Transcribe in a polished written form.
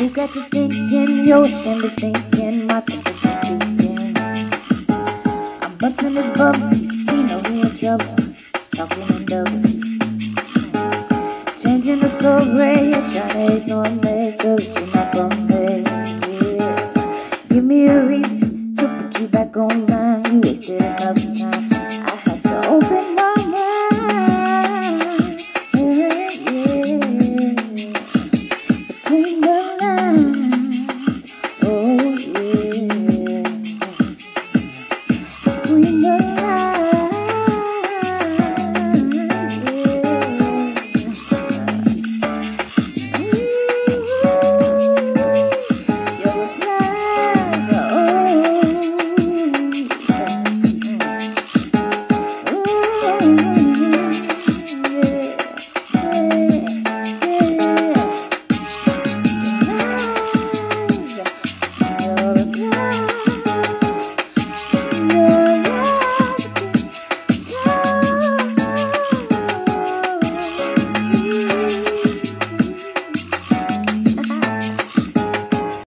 You got to thinking, yo, and be thinking, my tickets are speaking. I'm busting this bubble, we know we in trouble, talking in doubles. Changing the story, you're trying to ignore me, so reaching out for me, yeah. Give me a reason to put you back online, you wasted enough time.